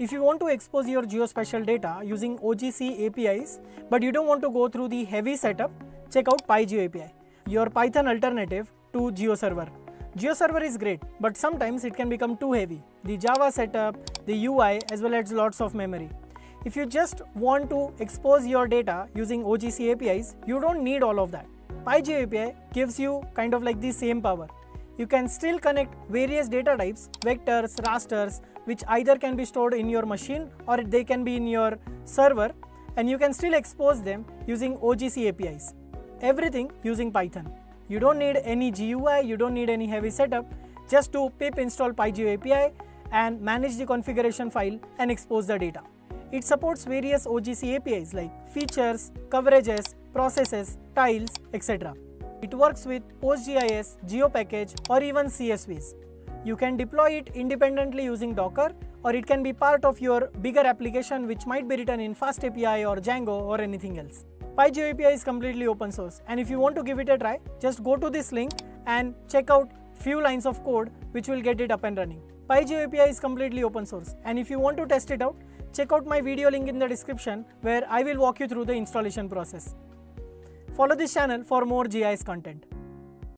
If you want to expose your geospatial data using OGC APIs, but you don't want to go through the heavy setup, check out PyGeoAPI, your Python alternative to GeoServer. GeoServer is great, but sometimes it can become too heavy. The Java setup, the UI, as well as lots of memory. If you just want to expose your data using OGC APIs, you don't need all of that. PyGeoAPI gives you kind of like the same power. You can still connect various data types, vectors, rasters, which either can be stored in your machine or they can be in your server, and you can still expose them using OGC APIs. Everything using Python. You don't need any GUI, you don't need any heavy setup. Just do pip install PyGeoAPI and manage the configuration file and expose the data. It supports various OGC APIs like features, coverages, processes, tiles, etc. It works with PostGIS, GeoPackage, or even CSVs. You can deploy it independently using Docker, or it can be part of your bigger application which might be written in FastAPI or Django or anything else. PyGeoAPI is completely open source, and if you want to give it a try, just go to this link and check out few lines of code which will get it up and running. PyGeoAPI is completely open source, and if you want to test it out, check out my video link in the description where I will walk you through the installation process. Follow this channel for more GIS content.